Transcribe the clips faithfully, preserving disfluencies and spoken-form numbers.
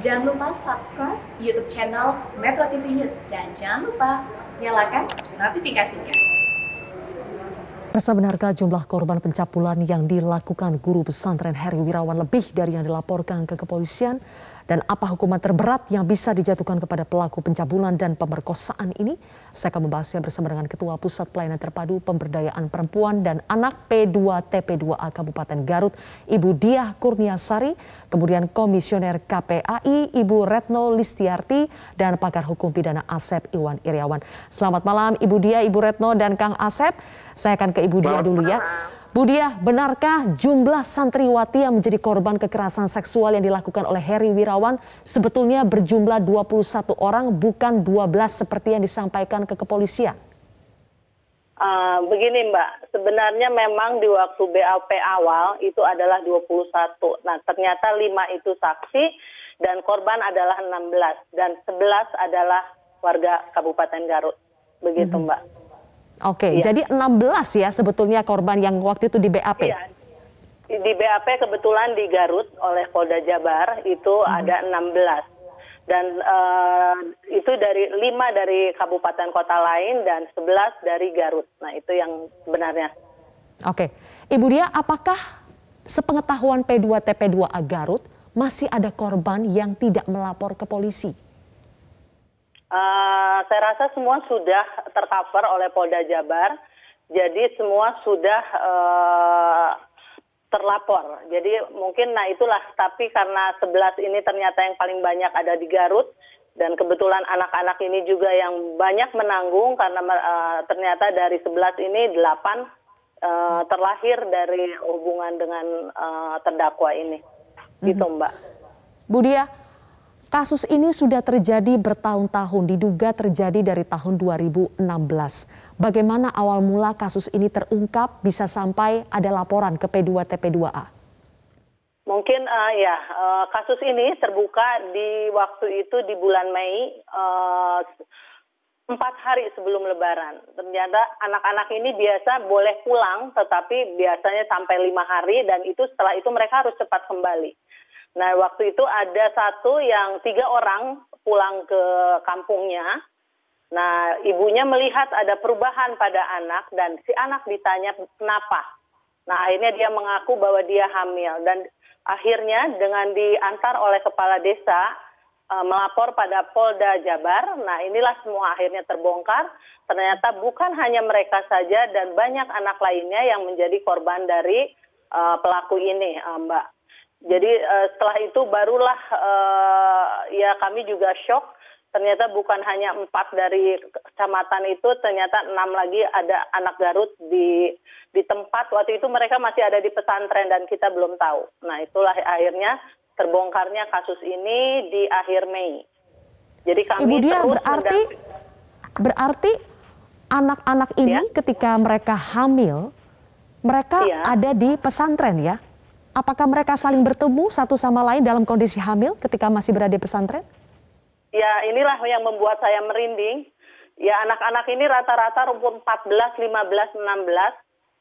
Jangan lupa subscribe YouTube channel Metro T V News dan jangan lupa nyalakan notifikasinya. Persamaan harga jumlah korban pencabulan yang dilakukan guru pesantren Herry Wirawan lebih dari yang dilaporkan ke kepolisian, dan apa hukuman terberat yang bisa dijatuhkan kepada pelaku pencabulan dan pemerkosaan ini? Saya akan membahasnya bersama dengan Ketua Pusat Pelayanan Terpadu Pemberdayaan Perempuan dan Anak P dua T P dua A Kabupaten Garut, Ibu Diah Kurniasari, kemudian Komisioner K P A I, Ibu Retno Listiarti, dan pakar hukum pidana Asep Iwan Iriawan. Selamat malam Ibu Diah, Ibu Retno, dan Kang Asep. Saya akan ke Ibu Diah dulu ya. Bu Diah, benarkah jumlah santriwati yang menjadi korban kekerasan seksual yang dilakukan oleh Herry Wirawan sebetulnya berjumlah dua puluh satu orang, bukan dua belas seperti yang disampaikan ke kepolisian? Uh, begini Mbak, sebenarnya memang di waktu B A P awal itu adalah dua puluh satu. Nah, ternyata lima itu saksi dan korban adalah enam belas dan sebelas adalah warga Kabupaten Garut. Begitu hmm. Mbak. Oke, iya. Jadi enam belas ya sebetulnya korban yang waktu itu di B A P? Iya. Di B A P kebetulan di Garut oleh Polda Jabar itu hmm. ada enam belas. Dan uh, itu dari lima dari kabupaten kota lain dan sebelas dari Garut. Nah itu yang sebenarnya. Oke, Ibu Diah, apakah sepengetahuan P dua T P dua A Garut masih ada korban yang tidak melapor ke polisi? Uh, saya rasa semua sudah tercover oleh Polda Jabar, jadi semua sudah uh, terlapor. Jadi mungkin, nah itulah, tapi karena sebelas ini ternyata yang paling banyak ada di Garut, dan kebetulan anak-anak ini juga yang banyak menanggung, karena uh, ternyata dari sebelas ini delapan uh, terlahir dari hubungan dengan uh, terdakwa ini. Gitu mm-hmm. Mbak. Bu Diah, kasus ini sudah terjadi bertahun-tahun, diduga terjadi dari tahun dua ribu enam belas. Bagaimana awal mula kasus ini terungkap bisa sampai ada laporan ke P dua T P dua A? Mungkin uh, ya, uh, kasus ini terbuka di waktu itu di bulan Mei, uh, empat hari sebelum Lebaran. Ternyata anak-anak ini biasa boleh pulang, tetapi biasanya sampai lima hari dan itu setelah itu mereka harus cepat kembali. Nah, waktu itu ada satu yang tiga orang pulang ke kampungnya. Nah, ibunya melihat ada perubahan pada anak dan si anak ditanya kenapa. Nah, akhirnya dia mengaku bahwa dia hamil. Dan akhirnya dengan diantar oleh kepala desa e, melapor pada Polda Jabar. Nah, inilah semua akhirnya terbongkar. Ternyata bukan hanya mereka saja dan banyak anak lainnya yang menjadi korban dari e, pelaku ini, e, Mbak. Jadi setelah itu barulah ya kami juga shock, ternyata bukan hanya empat dari kecamatan itu, ternyata enam lagi ada anak Garut di di tempat, waktu itu mereka masih ada di pesantren dan kita belum tahu. Nah itulah akhirnya terbongkarnya kasus ini di akhir Mei. Jadi kami Ibu Diah, terus berarti berarti anak-anak ini ya? Ketika mereka hamil, mereka ya. Ada di pesantren ya? Apakah mereka saling bertemu satu sama lain dalam kondisi hamil ketika masih berada di pesantren? Ya, inilah yang membuat saya merinding. Ya, anak-anak ini rata-rata umur empat belas, lima belas, enam belas.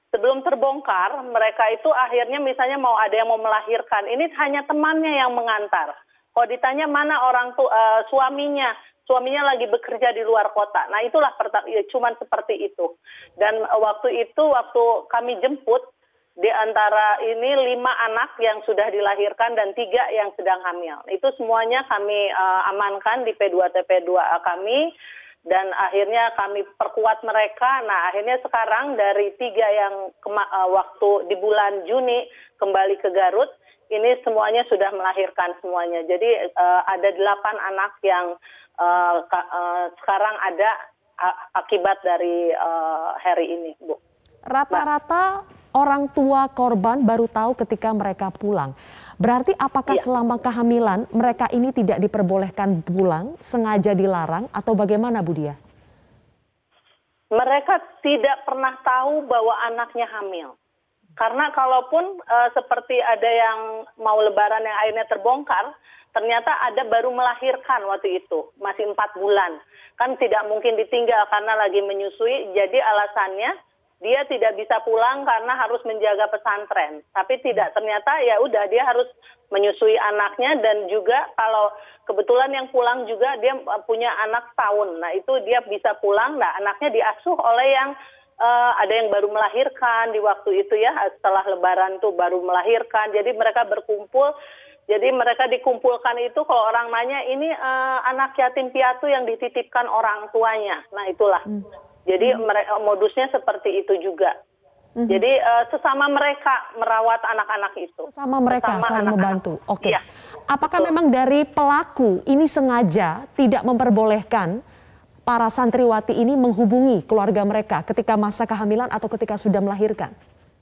Sebelum terbongkar, mereka itu akhirnya misalnya mau ada yang mau melahirkan. Ini hanya temannya yang mengantar. Kalau ditanya mana orang tu, uh, suaminya, suaminya lagi bekerja di luar kota. Nah, itulah ya, cuman seperti itu. Dan waktu itu, waktu kami jemput, di antara ini lima anak yang sudah dilahirkan dan tiga yang sedang hamil. Itu semuanya kami uh, amankan di P dua T P dua A kami. Dan akhirnya kami perkuat mereka. Nah akhirnya sekarang dari tiga yang uh, waktu di bulan Juni kembali ke Garut. Ini semuanya sudah melahirkan semuanya. Jadi uh, ada delapan anak yang uh, uh, sekarang ada akibat dari uh, Herry ini, Bu. Rata-rata orang tua korban baru tahu ketika mereka pulang. Berarti apakah ya. Selama kehamilan mereka ini tidak diperbolehkan pulang, sengaja dilarang atau bagaimana Bu Diah? Mereka tidak pernah tahu bahwa anaknya hamil. Karena kalaupun e, seperti ada yang mau lebaran yang akhirnya terbongkar, ternyata ada baru melahirkan waktu itu, masih empat bulan. Kan tidak mungkin ditinggal karena lagi menyusui, jadi alasannya dia tidak bisa pulang karena harus menjaga pesantren. Tapi tidak, ternyata ya udah dia harus menyusui anaknya, dan juga kalau kebetulan yang pulang juga dia punya anak tahun. Nah itu dia bisa pulang, nah anaknya diasuh oleh yang uh, ada yang baru melahirkan di waktu itu ya, setelah lebaran tuh baru melahirkan. Jadi mereka berkumpul, jadi mereka dikumpulkan itu kalau orang nanya ini uh, anak yatim piatu yang dititipkan orang tuanya. Nah itulah. Hmm. Jadi mereka modusnya seperti itu juga. Mm-hmm. Jadi uh, sesama mereka merawat anak-anak itu. Sesama mereka sesama saling anak-anak membantu. Oke. Okay. Ya. Apakah betul. Memang dari pelaku ini sengaja tidak memperbolehkan para santriwati ini menghubungi keluarga mereka ketika masa kehamilan atau ketika sudah melahirkan?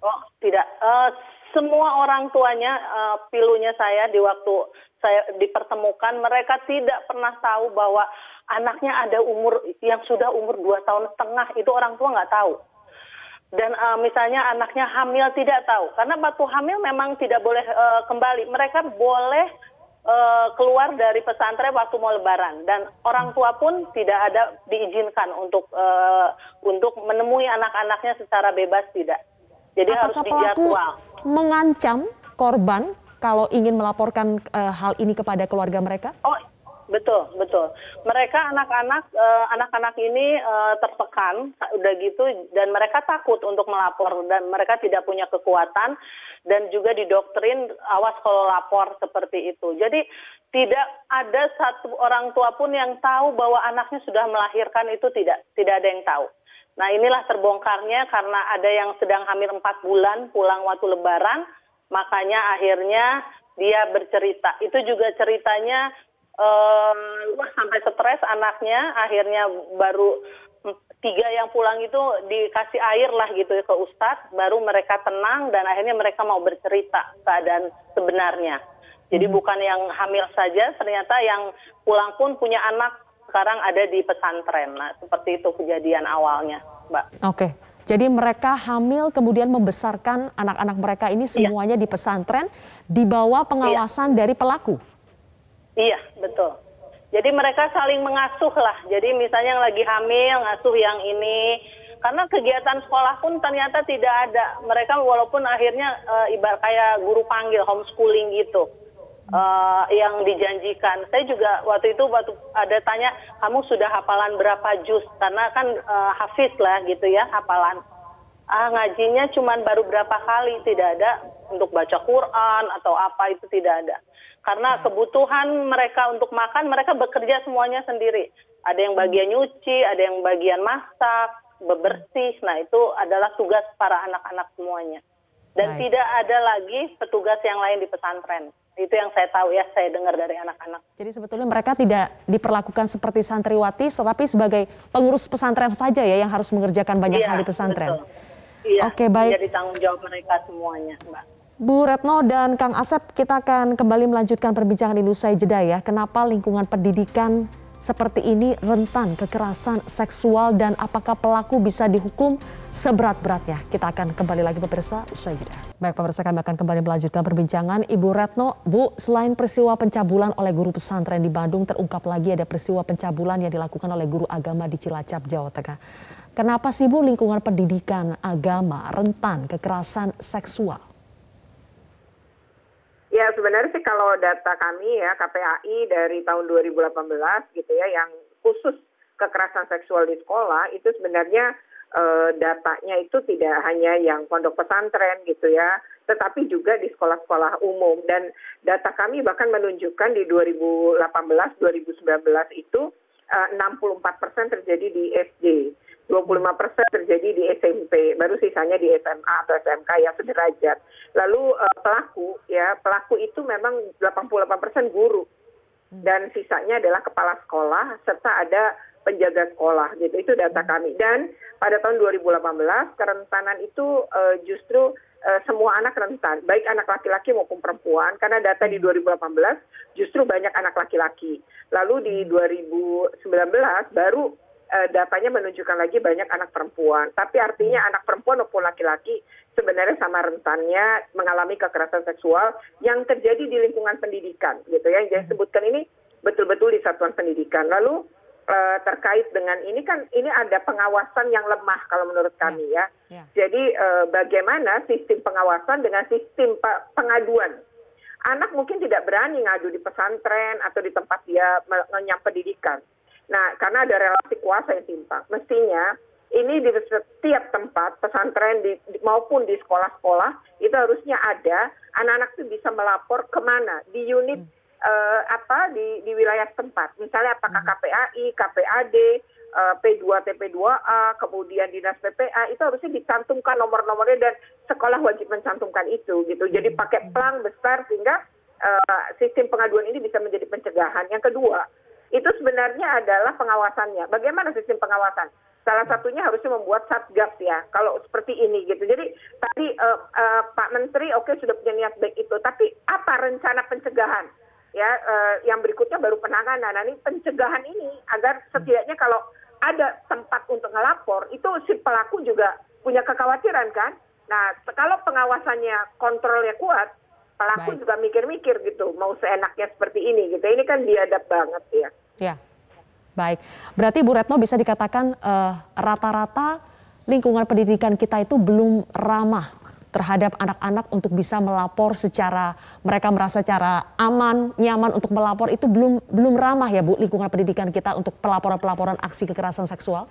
Oh, tidak. Uh, semua orang tuanya, uh, pilunya saya di waktu saya dipertemukan, mereka tidak pernah tahu bahwa anaknya ada umur yang sudah umur dua tahun setengah, itu orang tua nggak tahu. Dan uh, misalnya anaknya hamil tidak tahu, karena waktu hamil memang tidak boleh uh, kembali. Mereka boleh uh, keluar dari pesantren waktu mau lebaran, dan orang tua pun tidak ada diizinkan untuk uh, untuk menemui anak-anaknya secara bebas, tidak. Jadi harus dijadwal. Mengancam korban kalau ingin melaporkan uh, hal ini kepada keluarga mereka? Oh. Betul, betul. Mereka anak-anak eh, anak-anak ini eh, tertekan udah gitu, dan mereka takut untuk melapor, dan mereka tidak punya kekuatan, dan juga didoktrin awas kalau lapor seperti itu. Jadi tidak ada satu orang tua pun yang tahu bahwa anaknya sudah melahirkan, itu tidak, tidak ada yang tahu. Nah, inilah terbongkarnya karena ada yang sedang hamil empat bulan pulang waktu lebaran, makanya akhirnya dia bercerita. Itu juga ceritanya Um, wah sampai stres anaknya, akhirnya baru tiga yang pulang itu dikasih air lah gitu ya ke ustadz, baru mereka tenang dan akhirnya mereka mau bercerita keadaan sebenarnya. Jadi bukan yang hamil saja, ternyata yang pulang pun punya anak sekarang ada di pesantren. Nah seperti itu kejadian awalnya, Mbak. Oke. Jadi mereka hamil kemudian membesarkan anak-anak mereka ini semuanya, iya, di pesantren di bawah pengawasan, iya, dari pelaku. Iya, betul. Jadi mereka saling mengasuh lah. Jadi misalnya yang lagi hamil, ngasuh yang ini. Karena kegiatan sekolah pun ternyata tidak ada. Mereka walaupun akhirnya e, ibarat kayak guru panggil, homeschooling gitu. E, yang dijanjikan. Saya juga waktu itu waktu ada tanya, kamu sudah hafalan berapa juz? Karena kan e, hafiz lah gitu ya, hafalan. Ah, ngajinya cuman baru berapa kali, tidak ada untuk baca Quran atau apa, itu tidak ada. Karena kebutuhan mereka untuk makan, mereka bekerja semuanya sendiri. Ada yang bagian nyuci, ada yang bagian masak, bebersih. Nah, itu adalah tugas para anak-anak semuanya. Dan baik, tidak ada lagi petugas yang lain di pesantren. Itu yang saya tahu ya, saya dengar dari anak-anak. Jadi sebetulnya mereka tidak diperlakukan seperti santriwati, tetapi sebagai pengurus pesantren saja ya yang harus mengerjakan banyak ya, hal di pesantren. Betul. Iya, oke, baik. Jadi tanggung jawab mereka semuanya, Mbak. Bu Retno dan Kang Asep, kita akan kembali melanjutkan perbincangan ini usai jeda ya. Kenapa lingkungan pendidikan seperti ini rentan kekerasan seksual, dan apakah pelaku bisa dihukum seberat-beratnya? Kita akan kembali lagi pemirsa usai jeda. Baik pemirsa, kami akan kembali melanjutkan perbincangan. Ibu Retno, Bu, selain peristiwa pencabulan oleh guru pesantren di Bandung, terungkap lagi ada peristiwa pencabulan yang dilakukan oleh guru agama di Cilacap, Jawa Tengah. Kenapa sih Bu lingkungan pendidikan agama rentan kekerasan seksual? Ya sebenarnya sih kalau data kami ya K P A I dari tahun dua ribu delapan belas gitu ya, yang khusus kekerasan seksual di sekolah itu sebenarnya e, datanya itu tidak hanya yang pondok pesantren gitu ya, tetapi juga di sekolah-sekolah umum. Dan data kami bahkan menunjukkan di dua ribu delapan belas dua ribu sembilan belas itu e, enam puluh empat persen terjadi di S D, dua puluh lima persen terjadi di S M P, baru sisanya di S M A atau S M K ya sederajat. Lalu uh, pelaku ya, pelaku itu memang delapan puluh delapan persen guru. Dan sisanya adalah kepala sekolah serta ada penjaga sekolah gitu. Itu data kami. Dan pada tahun dua ribu delapan belas kerentanan itu uh, justru uh, semua anak rentan, baik anak laki-laki maupun perempuan, karena data di dua ribu delapan belas justru banyak anak laki-laki. Lalu di dua ribu sembilan belas baru datanya menunjukkan lagi banyak anak perempuan. Tapi artinya anak perempuan maupun laki-laki sebenarnya sama rentannya mengalami kekerasan seksual yang terjadi di lingkungan pendidikan gitu ya. Yang saya sebutkan ini betul-betul di satuan pendidikan. Lalu uh, terkait dengan ini kan ini ada pengawasan yang lemah kalau menurut kami ya. ya. ya. Jadi uh, bagaimana sistem pengawasan dengan sistem pengaduan. Anak mungkin tidak berani ngadu di pesantren atau di tempat dia mengenyam pendidikan. Nah, karena ada relasi kuasa yang timpang. Mestinya ini di setiap tempat, pesantren di, maupun di sekolah-sekolah, itu harusnya ada anak-anak itu bisa melapor kemana, di unit hmm. uh, apa di, di wilayah tempat. Misalnya apakah hmm. K P A I, K P A D, uh, P dua T P dua A, kemudian Dinas P P A, itu harusnya dicantumkan nomor-nomornya dan sekolah wajib mencantumkan itu gitu. Jadi pakai pelang besar sehingga uh, sistem pengaduan ini bisa menjadi pencegahan. Yang kedua, itu sebenarnya adalah pengawasannya. Bagaimana sistem pengawasan? Salah satunya harusnya membuat satgas ya, kalau seperti ini gitu. Jadi tadi uh, uh, Pak Menteri oke okay, sudah punya niat baik itu, tapi apa rencana pencegahan? Ya, uh, yang berikutnya baru penanganan. Nah, ini pencegahan ini agar setidaknya kalau ada tempat untuk ngelapor, itu si pelaku juga punya kekhawatiran kan? Nah, kalau pengawasannya kontrolnya kuat, pelaku baik. Juga mikir-mikir gitu, mau seenaknya seperti ini gitu. Ini kan biadab banget ya. Ya. Baik, berarti Bu Retno bisa dikatakan uh, rata-rata lingkungan pendidikan kita itu belum ramah terhadap anak-anak untuk bisa melapor secara mereka merasa cara aman, nyaman untuk melapor itu belum belum ramah ya Bu lingkungan pendidikan kita untuk pelaporan-pelaporan aksi kekerasan seksual?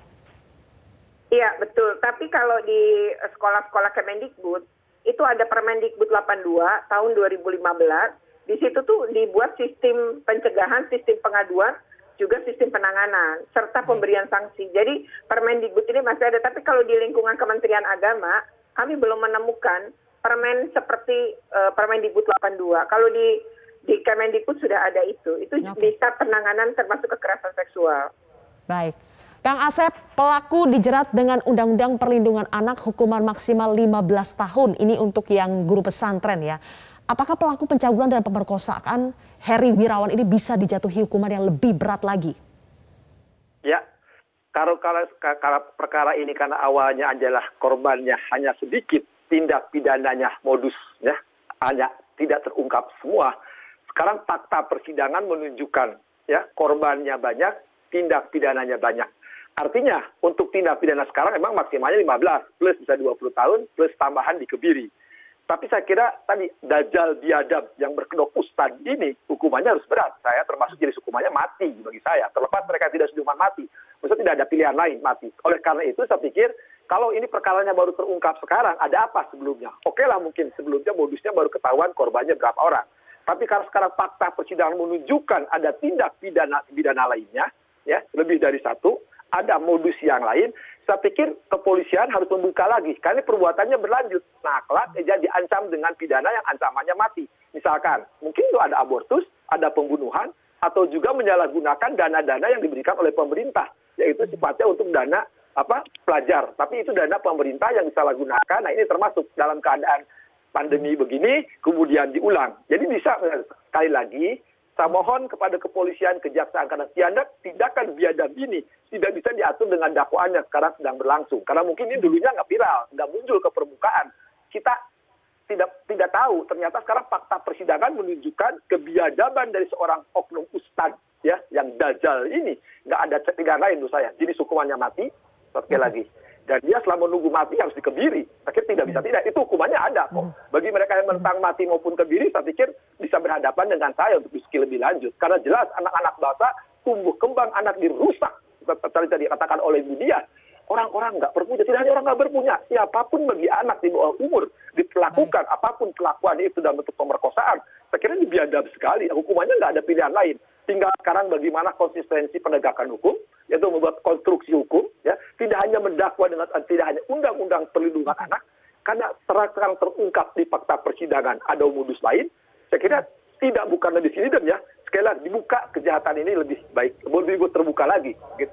Iya betul, tapi kalau di sekolah-sekolah Permendikbud itu ada Permendikbud delapan puluh dua tahun dua ribu lima belas, di situ tuh dibuat sistem pencegahan, sistem pengaduan, juga sistem penanganan, serta pemberian sanksi. Jadi Permendikbud ini masih ada, tapi kalau di lingkungan Kementerian Agama, kami belum menemukan permen seperti uh, Permendikbud delapan puluh dua. Kalau di, di Kemendikbud sudah ada itu, itu okay. Bisa penanganan termasuk kekerasan seksual. Baik. Kang Asep, pelaku dijerat dengan Undang-Undang Perlindungan Anak hukuman maksimal lima belas tahun, ini untuk yang guru pesantren ya. Apakah pelaku pencabulan dan pemerkosaan Herry Wirawan ini bisa dijatuhi hukuman yang lebih berat lagi? Ya, kalau, kalau, kalau perkara ini karena awalnya adalah korbannya hanya sedikit, tindak pidananya modusnya hanya tidak terungkap semua. Sekarang fakta persidangan menunjukkan ya korbannya banyak, tindak pidananya banyak. Artinya untuk tindak pidana sekarang memang maksimalnya lima belas, plus bisa dua puluh tahun, plus tambahan dikebiri. Tapi saya kira tadi dajjal biadab yang berkedok ustaz ini hukumannya harus berat. Saya termasuk jenis hukumannya mati bagi saya. Terlepas mereka tidak setuju hukuman mati. Maksudnya tidak ada pilihan lain mati. Oleh karena itu saya pikir kalau ini perkaranya baru terungkap sekarang ada apa sebelumnya? Oke lah mungkin sebelumnya modusnya baru ketahuan korbannya berapa orang. Tapi karena sekarang fakta persidangan menunjukkan ada tindak pidana pidana lainnya ya lebih dari satu. Ada modus yang lain, saya pikir kepolisian harus membuka lagi. Karena perbuatannya berlanjut. Nah, kelak dia diancam dengan pidana yang ancamannya mati. Misalkan, mungkin itu ada abortus, ada pembunuhan, atau juga menyalahgunakan dana-dana yang diberikan oleh pemerintah. Yaitu sifatnya untuk dana apa pelajar. Tapi itu dana pemerintah yang disalahgunakan. Nah, ini termasuk dalam keadaan pandemi begini, kemudian diulang. Jadi bisa, sekali lagi, saya mohon kepada kepolisian, kejaksaan, karena tindak tindakan biadab ini tidak bisa diatur dengan dakwaan yang sekarang sedang berlangsung. Karena mungkin ini dulunya nggak viral, nggak muncul ke permukaan. Kita tidak tidak tahu. Ternyata sekarang fakta persidangan menunjukkan kebiadaban dari seorang oknum ustadz ya, yang dajjal ini nggak ada cekikan lain menurut saya. Jadi hukumannya mati sekali lagi. Dan dia selama menunggu mati harus dikebiri. Tapi tidak bisa tidak. Itu hukumannya ada kok. Bagi mereka yang mentang mati maupun kebiri, saya pikir bisa berhadapan dengan saya untuk diskusi lebih lanjut. Karena jelas anak-anak bahasa tumbuh kembang anak dirusak. Tadi tadi katakan oleh Bu Diah. Orang-orang nggak berpunya. Tidak hanya orang nggak berpunya. Siapapun bagi anak di bawah umur diperlakukan. Apapun kelakuan itu dalam bentuk pemerkosaan. Saya kira ini biadab sekali. Hukumannya nggak ada pilihan lain. Tinggal sekarang bagaimana konsistensi penegakan hukum, yaitu membuat konstruksi hukum, ya tidak hanya mendakwa dengan tidak hanya undang-undang perlindungan anak, karena terang-terang terungkap di fakta persidangan ada modus lain. Saya kira tidak bukan lebih sini dan ya sekali lagi dibuka kejahatan ini lebih baik, lebih terbuka lagi. Gitu.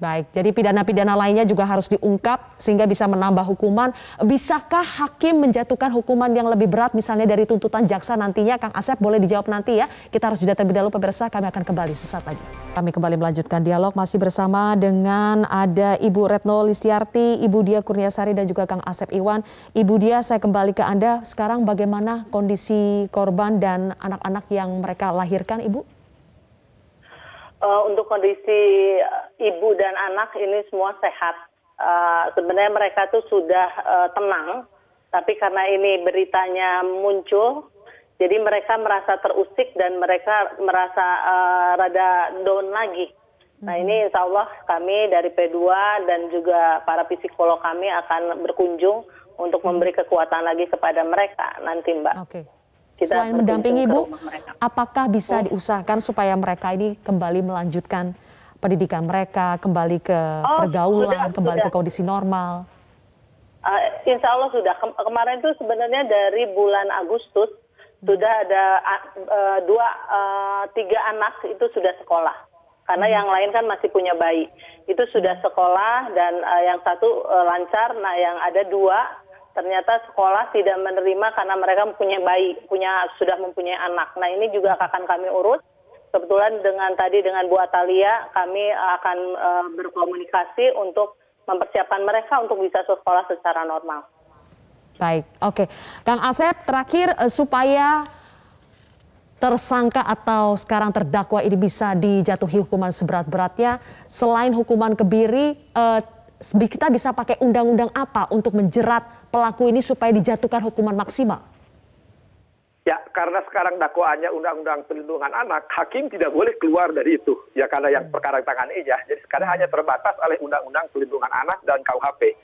Baik, jadi pidana-pidana lainnya juga harus diungkap sehingga bisa menambah hukuman. Bisakah hakim menjatuhkan hukuman yang lebih berat misalnya dari tuntutan jaksa nantinya? Kang Asep boleh dijawab nanti ya. Kita harus jeda terlebih dahulu pemirsa, kami akan kembali sesaat lagi. Kami kembali melanjutkan dialog masih bersama dengan ada Ibu Retno Listiarti, Ibu Diah Kurniasari dan juga Kang Asep Iwan. Ibu Diah, saya kembali ke Anda. Sekarang bagaimana kondisi korban dan anak-anak yang mereka lahirkan, Ibu? uh, untuk kondisi ibu dan anak ini semua sehat. Uh, sebenarnya mereka tuh sudah uh, tenang, tapi karena ini beritanya muncul, jadi mereka merasa terusik dan mereka merasa uh, rada down lagi. Nah ini insya Allah kami dari P dua dan juga para psikolog kami akan berkunjung untuk memberi kekuatan lagi kepada mereka nanti, Mbak. Oke. Kita selain mendampingi Ibu, apakah bisa diusahakan supaya mereka ini kembali melanjutkan pendidikan mereka, kembali ke oh, pergaulan, sudah, kembali sudah. ke kondisi normal? Uh, insya Allah sudah. Kem kemarin itu sebenarnya dari bulan Agustus hmm. sudah ada uh, dua, uh, tiga anak itu sudah sekolah. Karena yang lain kan masih punya bayi, itu sudah sekolah dan uh, yang satu uh, lancar. Nah, yang ada dua ternyata sekolah tidak menerima karena mereka punya bayi, punya sudah mempunyai anak. Nah, ini juga akan kami urut. Kebetulan dengan tadi dengan Bu Atalia kami akan uh, berkomunikasi untuk mempersiapkan mereka untuk bisa sekolah secara normal. Baik, oke, Kang Asep terakhir uh, supaya tersangka atau sekarang terdakwa ini bisa dijatuhi hukuman seberat-beratnya, selain hukuman kebiri, eh, kita bisa pakai undang-undang apa untuk menjerat pelaku ini supaya dijatuhkan hukuman maksimal? Ya, karena sekarang dakwaannya undang-undang perlindungan anak, hakim tidak boleh keluar dari itu. Ya, karena yang perkara ditangani ya. Jadi sekarang hanya terbatas oleh undang-undang perlindungan anak dan K U H P.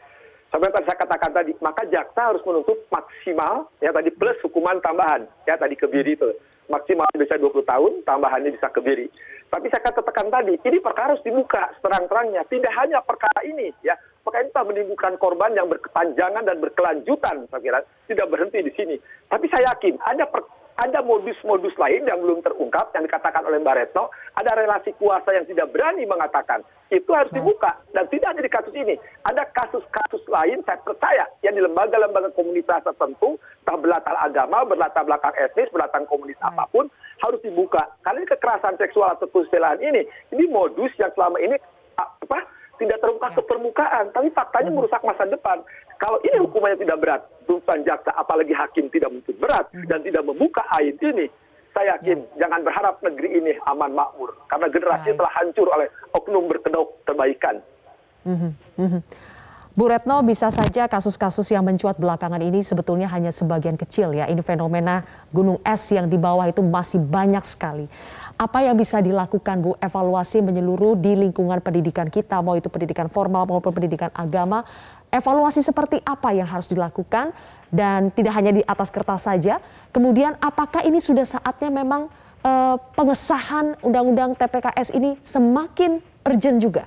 Seperti saya katakan tadi, maka jaksa harus menuntut maksimal, ya tadi plus hukuman tambahan, ya tadi kebiri itu. Maksimal bisa dua puluh tahun, tambahannya bisa kebiri. Tapi saya akan tekan tadi, ini perkara harus dibuka seterang-terangnya. Tidak hanya perkara ini, ya. Perkara ini telah menimbulkan korban yang berkepanjangan dan berkelanjutan, saya kira. Tidak berhenti di sini. Tapi saya yakin ada per, ada modus-modus lain yang belum terungkap, yang dikatakan oleh Mbak Retno. Ada relasi kuasa yang tidak berani mengatakan. Itu harus dibuka. Dan tidak ada di kasus ini. Ada kasus-kasus lain, saya percaya, yang di lembaga-lembaga komunitas tertentu, entah berlatar agama, berlatar belakang etnis, berlatar komunis Baik. apapun, harus dibuka. Karena ini kekerasan seksual atau penistaan ini, ini modus yang selama ini apa tidak terungkap ya. ke permukaan, tapi faktanya hmm. merusak masa depan. Kalau ini hukumannya tidak berat, tuntutan jaksa, apalagi hakim tidak mungkin berat, hmm. dan tidak membuka aib ini, saya yakin ya. jangan berharap negeri ini aman makmur, karena generasi Baik. telah hancur oleh oknum berkedok terbaikan. Hmm. Hmm. Bu Retno, bisa saja kasus-kasus yang mencuat belakangan ini sebetulnya hanya sebagian kecil ya. Ini fenomena gunung es yang di bawah itu masih banyak sekali. Apa yang bisa dilakukan, Bu? Evaluasi menyeluruh di lingkungan pendidikan kita, mau itu pendidikan formal maupun pendidikan agama. Evaluasi seperti apa yang harus dilakukan dan tidak hanya di atas kertas saja. Kemudian apakah ini sudah saatnya memang eh, pengesahan undang-undang T P K S ini semakin urgent juga?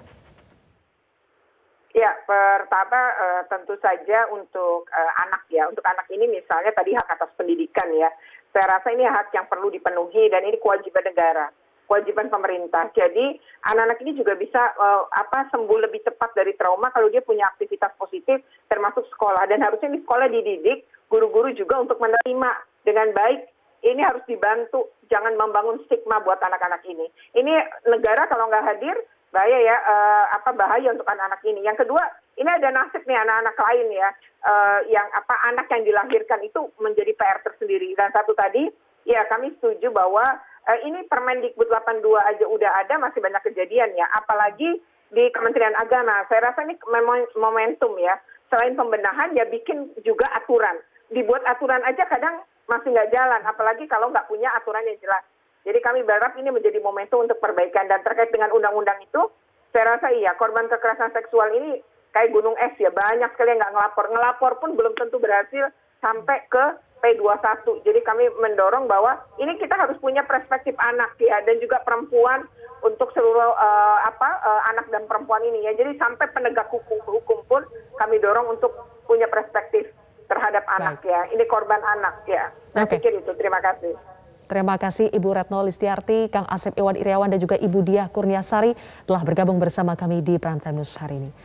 Ya, pertama eh, tentu saja untuk eh, anak ya. Untuk anak ini misalnya tadi hak atas pendidikan ya. Saya rasa ini hak yang perlu dipenuhi dan ini kewajiban negara, kewajiban pemerintah. Jadi anak-anak ini juga bisa eh, apa sembuh lebih cepat dari trauma kalau dia punya aktivitas positif termasuk sekolah. Dan harusnya di sekolah dididik, guru-guru juga untuk menerima dengan baik. Ini harus dibantu, jangan membangun stigma buat anak-anak ini. Ini negara kalau nggak hadir, bahaya ya, uh, apa bahaya untuk anak-anak ini. Yang kedua, ini ada nasib nih anak-anak lain ya, uh, yang apa anak yang dilahirkan itu menjadi P R tersendiri. Dan satu tadi, ya kami setuju bahwa uh, ini Permendikbud delapan puluh dua aja udah ada, masih banyak kejadian ya. Apalagi di Kementerian Agama, saya rasa ini momentum ya. Selain pembenahan, ya bikin juga aturan. Dibuat aturan aja kadang masih nggak jalan, apalagi kalau nggak punya aturan yang jelas. Jadi kami berharap ini menjadi momentum untuk perbaikan. Dan terkait dengan undang-undang itu, saya rasa iya, korban kekerasan seksual ini kayak gunung es ya, banyak sekali yang nggak ngelapor. Ngelapor pun belum tentu berhasil sampai ke P dua puluh satu. Jadi kami mendorong bahwa ini kita harus punya perspektif anak ya, dan juga perempuan untuk seluruh uh, apa uh, anak dan perempuan ini ya. Jadi sampai penegak hukum, hukum pun kami dorong untuk punya perspektif terhadap Baik. anak ya. Ini korban anak ya. Saya okay. pikir itu. Terima kasih. Terima kasih Ibu Retno Listiarti, Kang Asep Iwan Iriawan dan juga Ibu Diah Kurniasari telah bergabung bersama kami di Prime Time News hari ini.